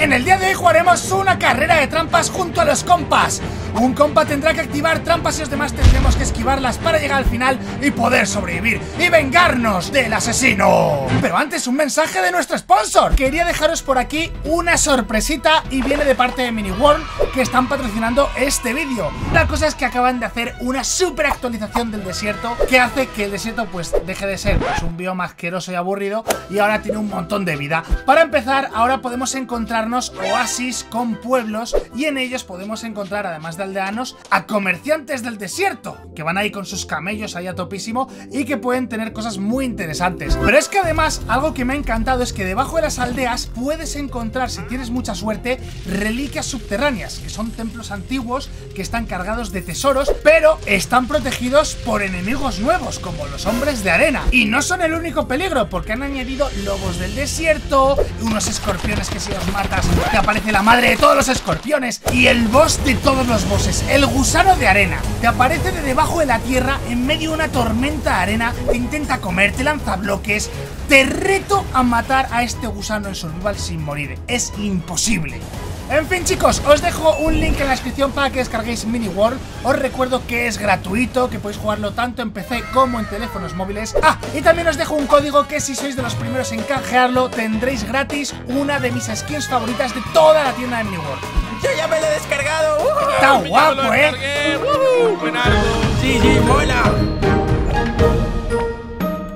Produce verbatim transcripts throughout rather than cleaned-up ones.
En el día de hoy jugaremos una carrera de trampas junto a los compas. Un compa tendrá que activar trampas y los demás tendremos que esquivarlas para llegar al final y poder sobrevivir y vengarnos del asesino. Pero antes, un mensaje de nuestro sponsor. Quería dejaros por aquí una sorpresita y viene de parte de Mini World, que están patrocinando este vídeo. La cosa es que acaban de hacer una super actualización del desierto que hace que el desierto pues deje de ser pues, un bioma asqueroso y aburrido y ahora tiene un montón de vida. Para empezar, ahora podemos encontrar oasis con pueblos y en ellos podemos encontrar, además de aldeanos, a comerciantes del desierto que van ahí con sus camellos ahí a topísimo y que pueden tener cosas muy interesantes. Pero es que además algo que me ha encantado es que debajo de las aldeas puedes encontrar, si tienes mucha suerte, reliquias subterráneas, que son templos antiguos que están cargados de tesoros pero están protegidos por enemigos nuevos como los hombres de arena. Y no son el único peligro, porque han añadido lobos del desierto, unos escorpiones que se los matan, que aparece la madre de todos los escorpiones y el boss de todos los bosses, el gusano de arena. Te aparece de debajo de la tierra en medio de una tormenta de arena, te intenta comer, te lanza bloques. Te reto a matar a este gusano en survival sin morir, es imposible. En fin, chicos, os dejo un link en la descripción para que descarguéis Mini World. Os recuerdo que es gratuito, que podéis jugarlo tanto en P C como en teléfonos móviles. Ah, y también os dejo un código que si sois de los primeros en canjearlo tendréis gratis una de mis skins favoritas de toda la tienda de Mini World. ¡Yo ya me lo he descargado! Uh -huh. ¡Está guapo, eh! Uh -huh. ¡Sí, sí, mola!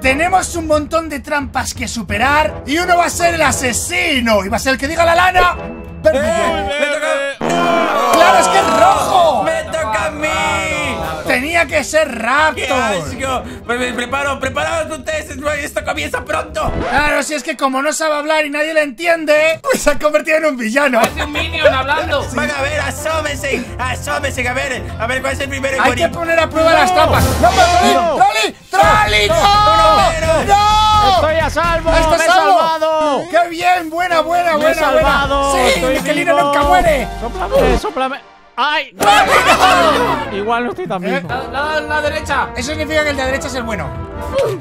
Tenemos un montón de trampas que superar y uno va a ser el asesino y va a ser el que diga la lana. Pero eh, me toca... ¡Oh! ¡Claro, es que es rojo! ¡Me toca a mí! ¡Tenía que ser Raptor! ¡Qué asco! Preparo, preparados ustedes, esto comienza pronto. Claro, si es que como no sabe hablar y nadie le entiende, pues se ha convertido en un villano. Parece un minion hablando. Sí. Van a ver, asómense, asómense, a ver, a ver cuál es el primero. Hay que poner a prueba no. las trampas. ¡No, no, Trolli! ¡Trolli, no! ¡No! ¡Estoy a salvo! ¡Estás me salvo! Salvado. ¡Qué bien! ¡Buena, buena, buena! Salvado. buena. ¡Sí! Estoy ¡que Lino nunca muere! ¡Sóplame, sóplame! ¡Ay! No, no, no. Igual no estoy tan bien. La, la, la derecha. Eso significa que el de la derecha es el bueno.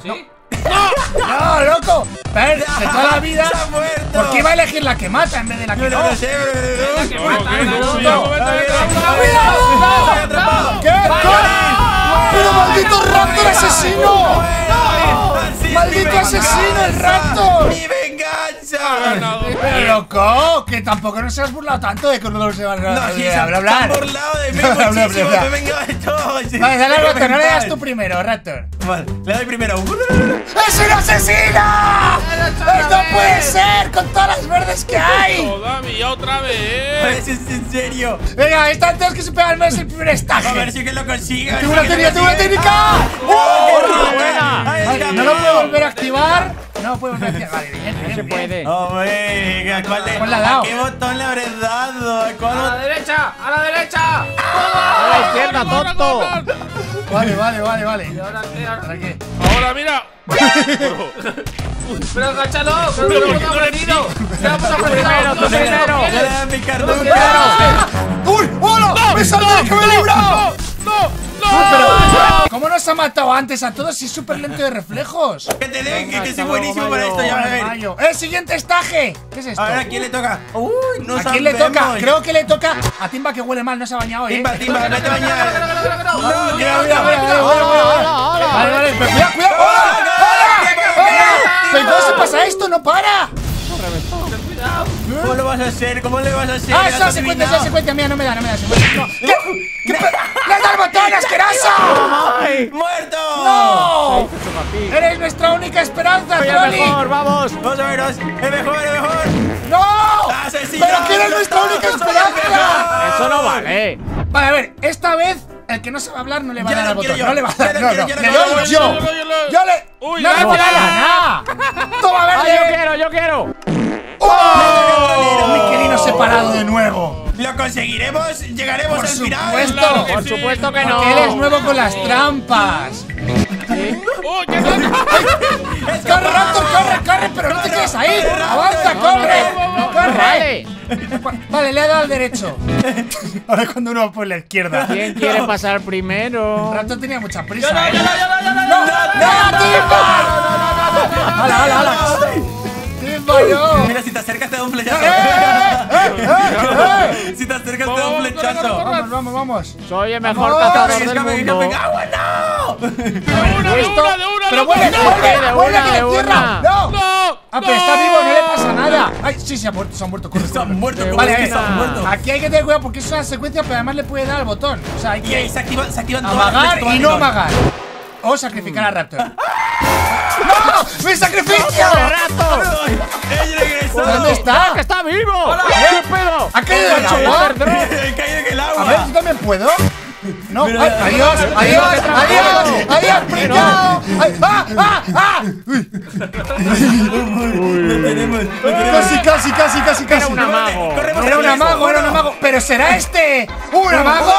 ¿Sí? No. ¡No, loco! Pero de toda la vida. ¿Por qué iba a elegir la que mata en vez de la que no? ¡Cuidado! ¡Qué pero maldito Raptor asesino! ¡Maldito asesino el Raptor! ¡Mi venganza! Pero loco, que tampoco no se has burlado tanto de que uno se va a hablar. No, sí, se han burlado de mí muchísimo, me vengo de todo. Vale, dale al Raptor, no le das tú primero, Raptor. Vale, le doy primero. ¡Es un asesino! ¡Esto puede ser! ¡Con todas las verdes que hay! ¡Joda, mi otra vez! ¿Es en serio? Venga, están todos que se pegan al menos el primer estaje. A ver si que lo consiga. ¡Tengo una técnica, tengo una técnica! No lo puedo volver a activar. No puedo volver a activar. Vale, bien, bien. No se puede. Hombre, ¿cuál de? ¿A qué botón le habré dado? ¿A la derecha? ¡A la derecha! ¡A la izquierda, tonto! Vale, vale, vale, vale. ¿Y ahora qué? ¿Ahora qué? ¡Ahora, mira! ¡Pero agáchalo! ¡Pero no lo hemos aprendido! ¡Se lo hemos aprendido! ¡Tú primero! ¡Mi cartón! ¡Uy! ¡Hola! ¡Me salvé! ¡Que me he librado! ¡No! ¡No! ¿Cómo nos ha matado antes a todos si es súper lento de reflejos? ¡Que te den! ¡Que soy buenísimo para esto! ¡Ya me voy! ¡El siguiente estaje! ¿Qué es esto? A ver, ¿a quién le toca? ¡Uy! ¡No sabemos! ¿A quién le toca? Creo que le toca a Timba, que huele mal, no se ha bañado hoy. ¡Timba, Timba! ¡No te bañas! ¡No, no, no! ¡Cuidado, cuidado! ¡Cuidado! ¿Pero cómo se pasa esto? ¡No para! ¿Eh? ¿Cómo lo vas a hacer? ¿Cómo le vas a hacer? ¡Ah, eso se cuenta, eso se cuenta! Mira, no me da, no me da. No. ¿Qué? ¿Qué? ¡Le has dado el botón, asqueroso! ¡Muerto! ¡No! ¡Eres nuestra única esperanza, Trolli! ¡Mejor, vamos! ¡Vamos a veros! ¡Es mejor, es mejor! ¡No! ¡Asesino! ¡Pero que eres nuestra única esperanza! ¡Eso no vale! Vale, a ver, esta vez el que no sabe hablar no le va a dar al botón. No le va a dar, no, no. ¡Le doy yo! ¡Yo le...! ¡Uy, no le voy a dar! ¡Toma, verde! ¡Yo quiero, yo quiero! ¡Oh! ¡Mi querido separado de nuevo! ¿Lo conseguiremos? ¿Llegaremos al final? ¡Por supuesto! ¡Por supuesto que no! ¡Porque él es nuevo con las trampas! ¡Oh, qué tonto! ¡Corre, Raptor! ¡Corre, corre! ¡Pero no te quedes ahí! ¡Avanza, corre! ¡Corre! Vale, le ha dado al derecho. Ahora es cuando uno va por la izquierda. ¿Quién quiere pasar primero? Raptor tenía mucha prisa. ¡No, no, no, no! ¡No, no, no! ¡Hala, hala, hala! Mira, si te acercas te da un flechazo. ¡Eh, eh, eh! un lechazo. Vamos, vamos, vamos. Soy el mejor ¡Oh, cazador del mundo. ¡No, me cago en la! ¡De una, de una, de una! ¡Pero vuelve, vuelve, vuelve que le cierra! ¡No! ¡No! Ah, pero está vivo, no le pasa nada. Ay, sí, se ha muerto, se ha muerto. Corre, corre, muerto, corre. Vale, está muerto. Aquí hay que tener cuidado porque es una secuencia, pero además le puede dar al botón. O sea, hay que... Y ahí se activan todas las... Amagar y no amagar. O sacrificar a Raptor. ¡No! ¡Me sacrificio! ¡Raptor! ¡He regresado! ¿Dónde está? ¡Que está vivo! ¡Hola! ¡Qué pedo! ¡Ha caído en el agua! ¡Ha caído en el agua! A ver, ¿yo también puedo? No, ay, adiós, adiós, adiós, adiós, pringao. ¡Ah, ah, ah! Uy. Uy. Tenemos, casi, casi, casi, casi, casi. Era un amago. Era un amago, era un amago. Pero será este. ¡Un amago!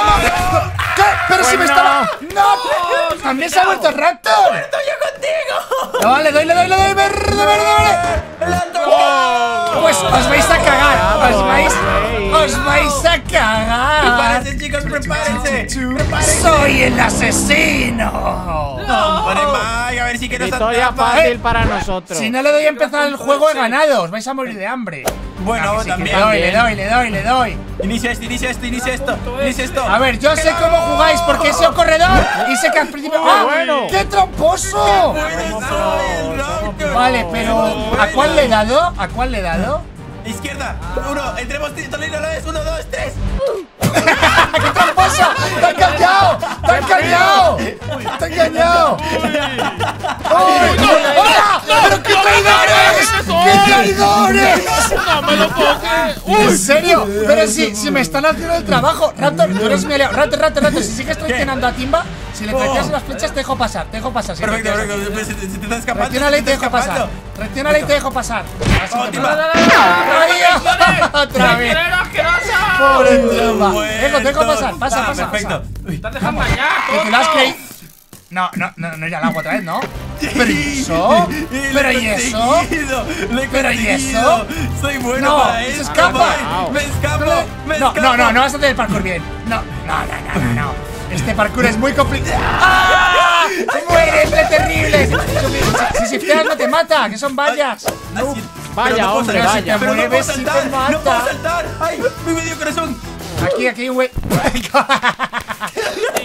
¿Qué? Pero bueno, si me estaba. ¡No! ¡También se ha vuelto el Raptor! ¡Muerto yo contigo! No, le doy, le doy, le doy, verde, verde, verde. ¡La tocó! Pues os vais a cagar, os vais. ¡Os vais a cagar! ¡Prepárense, chicos, prepárense! ¡Prepárense! ¡Soy el asesino! ¡No! ¡Ay, a ver si que nos atrapa! Victoria fácil para nosotros. Si no le doy a empezar el juego, he ganado. Os vais a morir de hambre. Bueno, sí, también. Le doy, le doy, le doy, le doy. Inicia esto, inicia esto, inicia esto, inicia esto. A ver, yo sé cómo jugáis porque he sido corredor y sé que al principio... ¡Ah, bueno! ¡Qué tramposo! Vale, pero... ¿A cuál le he dado? ¿A cuál le he dado? Izquierda, uno, entremos, Trolli, no lo es, uno, dos, tres. ¡Qué tramposo! ¡Te han callado! ¡Te han callado! ¡Te han callado! ¡Pero qué traidores! ¡Qué traidores! ¡No me lo coges! ¿En serio? Pero si, si me están haciendo el trabajo. Raptor, tú eres mi aliado. Raptor, Raptor, Raptor, si sigues traicionando a Timba, si le traicionas las flechas, te dejo pasar, te dejo pasar. Perfecto, perfecto, si te estás escapando. Reaccionale y te dejo pasar. Reaccionale y te dejo pasar. ¡Otra vez! ¡Pobre Timba! Dejo, dejo pasar, pasa, pasa. Perfecto. Estás dejando allá. ¿Te das play? No, no, no, no, ya el agua otra vez, ¿no? ¿Pero y eso? ¿Pero y eso? ¿Pero y eso? Soy bueno para eso. ¡No! ¡Se escapa! ¡Me escapo! No, no, no, no vas a hacer el parkour bien. No, no, no, no, no. Este parkour es muy complicado. ¡Ah! ¡Mueres de terribles! Si shifteas no te mata, que son vallas. Vaya, hombre, vaya. Pero no puedo saltar, no puedo saltar. ¡Ay, mi medio corazón! Aquí, aquí, güey.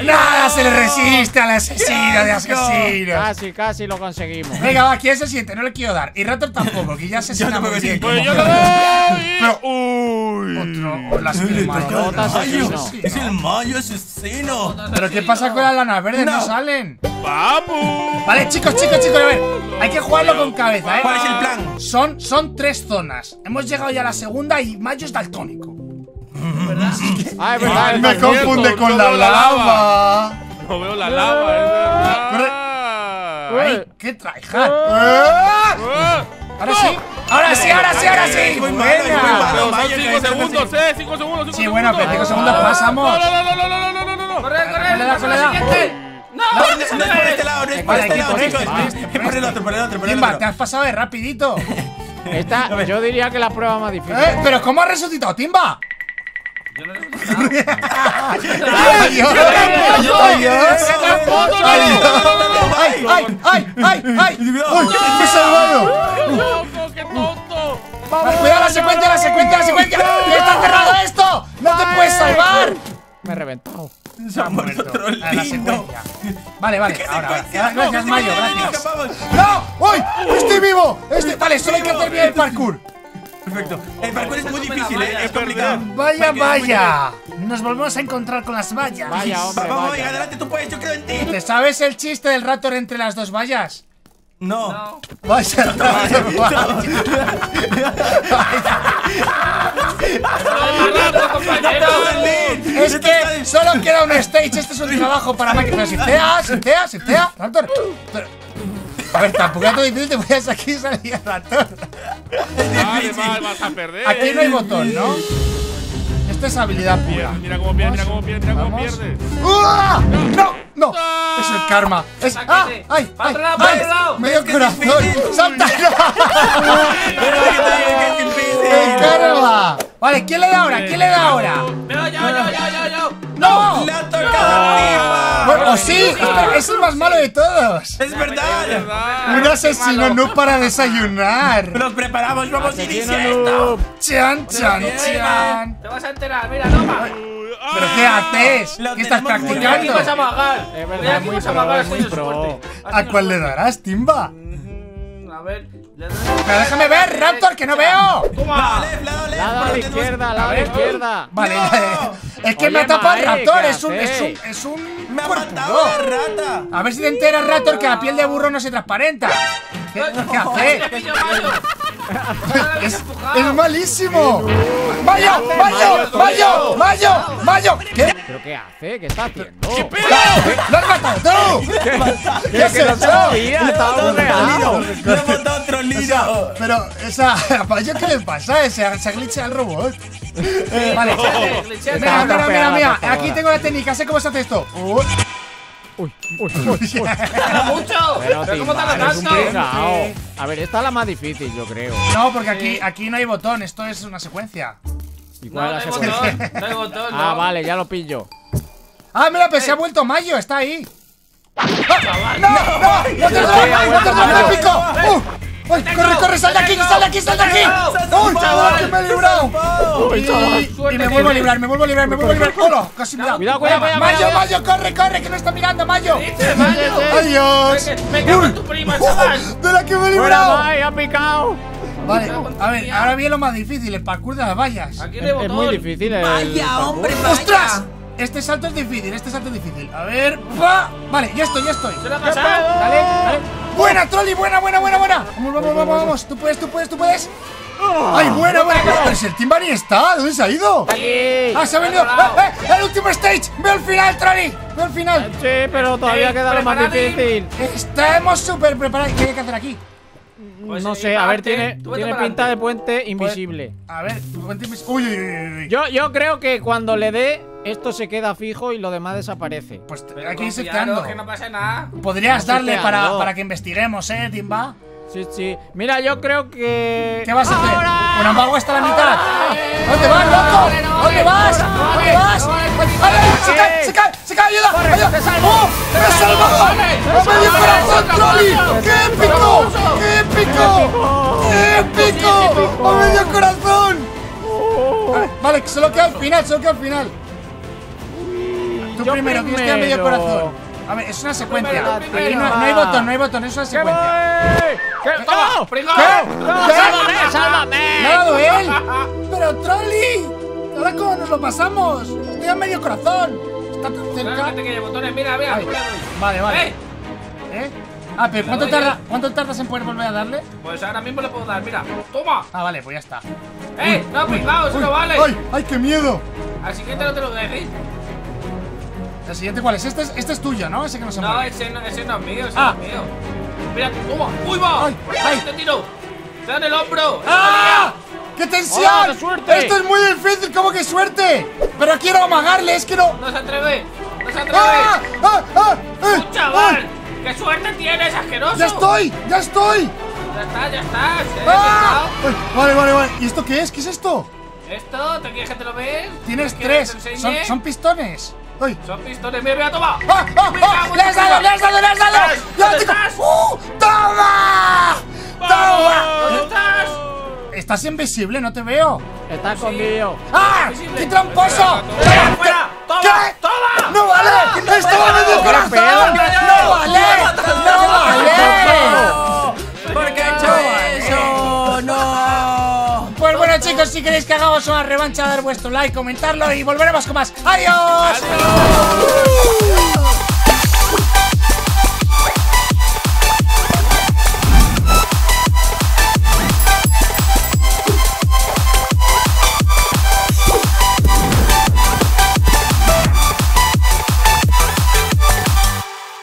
Nada se le resiste al asesino de asesinos. Casi, casi lo conseguimos. Venga, va, ¿quién se siente? No le quiero dar. Y Raptor tampoco, que ya se sienta muy bien. Pues yo lo doy. Pero, uy. Otro, las mayotas asesino. Es el Mayo asesino. Pero ¿qué pasa con las lanas verdes? No salen. Vamos. Vale, chicos, chicos, chicos, a ver. Hay que jugarlo con cabeza, ¿eh? ¿Cuál es el plan? Son, son tres zonas. Hemos llegado ya a la segunda y Mayo es daltónico. ¿Verdad? Ay, verdad, Ay, me confunde con no la, la lava. No veo la lava, es verdad. Ay, qué traijat. Ahora sí, ahora sí, ahora sí, ahora sí. Muy buena. cinco segundos, eh, cinco segundos. Sí, bueno, pero cinco segundos pasamos. No, no, no, no, no, no, no. Corre, corre, le da, le da. No, no es por este lado, no es por este lado, chicos. Es por el otro, por el otro, por el otro. Te has pasado de rapidito. Esta, yo diría que la prueba más difícil. Eh, pero ¿cómo ha resucitado Timba? Yo no he ¡Ay, ay, ay, ay! ¡Ay! ¡Me he salvado! ¡Qué tonto! ¡Cuidado la secuencia, la secuencia, la secuencia! ¡Está cerrado esto! ¡No te puedes salvar! Me he reventado. Se ha muerto Trolli. Vale, vale, ahora. Gracias, Mayo, gracias. ¡No! ¡Uy! ¡Estoy vivo! Vale, solo hay que terminar el parkour. Perfecto. El parkour es muy difícil, ¿eh? Es complicado. Vaya, vaya. Nos volvemos a encontrar con las vallas. Vaya, hombre, vaya. Vamos, venga, adelante, tú puedes, yo creo en ti. ¿Te sabes el chiste del Raptor entre las dos vallas? No. No. Vaya, no, no. Es que solo queda un stage. Este es un trabajo para Minecraft. Siftea, siftea, siftea. Raptor. A ver, tampoco es todo difícil, te voy a sacar y salir al Raptor. Vale, vale, vas a perder. Aquí no hay botón, ¿no? Esto es habilidad pura. Mira cómo pierde, mira cómo pierde, mira cómo pierde. ¡Ah! ¡No! ¡No! Es el karma. Es... ¡Ah! ¡Ay! ¡Ay! ¡Ay! ¡Medio corazón! ¡Salta! ¡El karma! Vale, ¿quién le da ahora? ¿Quién le da ahora? ¡Yo, yo, yo, yo, yo! ¡No! ¡Le ha tocado arriba! Bueno, sí, es el más malo de todos. Es verdad. Un asesino no para desayunar. Nos preparamos, vamos a iniciar esto. Chan, chan, chan. Te vas a enterar, mira, toma. ¿Pero qué haces? ¿Qué estás practicando? Aquí vas a amagar. Es verdad, aquí vas a amagar, soy pro. ¿A cuál le darás, Timba? A ver. Pero déjame ver, Raptor, que no veo. Toma. Lado a la izquierda, lado a la izquierda. Vale, es que me ha tapado el Raptor. Es un. Es un. Es un. Me ha matado la rata. A ver si te enteras, Raptor, que la piel de burro no se transparenta. ¿Qué haces? Es, es malísimo. Mayo, Mayo, Mayo, Mayo, Mayo. ¿Qué? ¿Pero qué hace? ¿Qué está haciendo? ¡Qué pedo! ¡Lo has matado! ¿Qué, ¿Qué has hecho? Estaba borreado. ¡Lo ha matado un trollito! Pero esa, ¿a Mayo qué le pasa? Se ha glitchado el robot. Vale. Mira, mira, mira, mira. Aquí tengo la técnica. Sé cómo se hace esto. Uy, uy, uy, uy. ¡Pero mucho! Pero, pero ¿cómo te la tanto? A ver, esta es la más difícil, yo creo. No, porque aquí, aquí no hay botón, esto es una secuencia. ¿Y cuál no, es la no secuencia? Hay botón, no hay botón, no. Ah, vale, ya lo pillo. Ah, mira, pues se ha vuelto Mayo, está ahí. ¡No! ¡No! ¡No te lo pico! ¡Uy! ¡Corre, corre! ¡Sal de aquí! ¡Sal de aquí! ¡Sal de aquí! ¡Uy, chaval! ¡Que me he librado! ¡Uy, chaval! Y me vuelvo a librar, me vuelvo a librar, me vuelvo a librar. ¡Hola! ¡Casi me da! ¡Cuidado, cuidado! ¡Mayo, Mayo! ¡Corre, corre! ¡Que no está mirando, Mayo! ¡Adiós! ¡Me cago en tu prima, chaval! ¡De la que me he librado! ¡Ay, ha picado! Vale, a ver, ahora viene lo más difícil, el parkour de las vallas. Aquí le botón. Es muy difícil el parkour. ¡Vaya, hombre! ¡Ostras! Este salto es difícil, este salto es difícil. A ver. ¡Pa! Vale, ya estoy, ya estoy. Se lo ha pasado. Dale, dale. Buena, Trolli, buena, buena, buena, buena. Vamos, vamos, vamos, vamos. Tú puedes, tú puedes, tú puedes. Ay, buena, buena. Pero si el Timba ni está, ¿dónde se ha ido? Aquí. Ah, se ha venido. ¡Eh, eh! ¡El último stage! ¡Veo el final, Trolli! ¡Veo el final! Sí, pero todavía queda lo más difícil. Estamos súper preparados. ¿Qué hay que hacer aquí? Pues no sé, a ver, tiene, tiene pinta de puente invisible. A ver, puente invisible. Uy, uy, uy, uy. Yo, yo creo que cuando le dé, esto se queda fijo y lo demás desaparece. Pues hay que ir sectando. Que no pase nada. Podrías darle para, para que investiguemos, ¿eh, Timba? Sí, sí. Mira, yo creo que. ¿Qué vas a hacer? ¡Ahora! ¡Una mago hasta la mitad! ¿Dónde vas, loco? ¿Dónde vas? ¿Dónde vas? ¡Se cae! ¡Se cae! ¡Se cae! ¡Ayuda! ¡Ayuda! ¡Oh! ¡Me he salvado! ¡Me dio corazón, Trolli! ¡Qué épico! ¡Qué épico! ¡Qué épico! ¡Me dio corazón! Vale, solo queda al final, solo queda al final. Tú primero, tienes que a medio corazón. A ver, es una secuencia. Aquí no, no hay botón, no hay botón, es una secuencia. ¿Qué? ¿Qué? ¡Oh! ¿Qué? ¡No! ¿Qué? ¡Sálvame! ¡Sálvame! ¡Claro, él! ¡Pero Trolli! ¿Ahora cómo nos lo pasamos? Estoy a medio corazón. Está tan cerca. Que hay botones. Mira, mira, ahí. Vale, vale. ¿Eh? ¿Eh? Ah, pero ¿cuánto, tarda, ¿cuánto tardas en poder volver a darle? Pues ahora mismo le puedo dar, mira. ¡Toma! Ah, vale, pues ya está. ¡Eh! ¡No, cuidado! ¡Eso no vale! ¡Ay, ay, qué miedo! Al siguiente no te lo dejes. ¿El siguiente cuál es? Este es, este es tuyo, ¿no? Ese que no se mueve. No, ese no, ese no es mío, ese ah. no es mío. Mira, toma. ¡Uy, va! ¡Ay, ay! ¡Te tiro! ¡Te dan el hombro! ¡Ah! ¡Qué tensión! Hola, suerte. ¡Esto es muy difícil! ¿Cómo que suerte? Pero quiero amagarle, es que no. ¡No se atreve! ¡No se atreve! ¡Ah! ¡Ah! ¡Ah! ¡Ah! ¡Chaval! ¡Ah! ¡Qué suerte tienes, asqueroso! ¡Ya estoy! ¡Ya estoy! ¡Ya está, ya está! ¡Ah! Vale, vale, vale. ¿Y esto qué es? ¿Qué es esto? ¿Esto? ¿Te quieres que te lo veas? Tienes tres. Son, son pistones. Ay. Son pistones, mira, mira, toma. ¡Ah, ah, ah! ¡Le has dado, le has dado, le has dado! ¡Ya te estás! ¡Uh! ¡Toma! ¡Toma! ¿Dónde estás? Estás invisible, no te veo. Estás sí. conmigo. ¡Ah! ¡Qué tramposo! ¡Toma! ¡Fuera! ¡Toma! ¿Qué? ¡Toma! ¡No vale! ¡Toma! ¡Esto va a medio corazón! ¡No vale! ¡No vale! ¿Por qué he hecho eso? ¡No! Pues bueno, chicos, si queréis que hagamos una revancha, dar vuestro like, comentarlo y volveremos con más. ¡Adiós! ¡Adiós!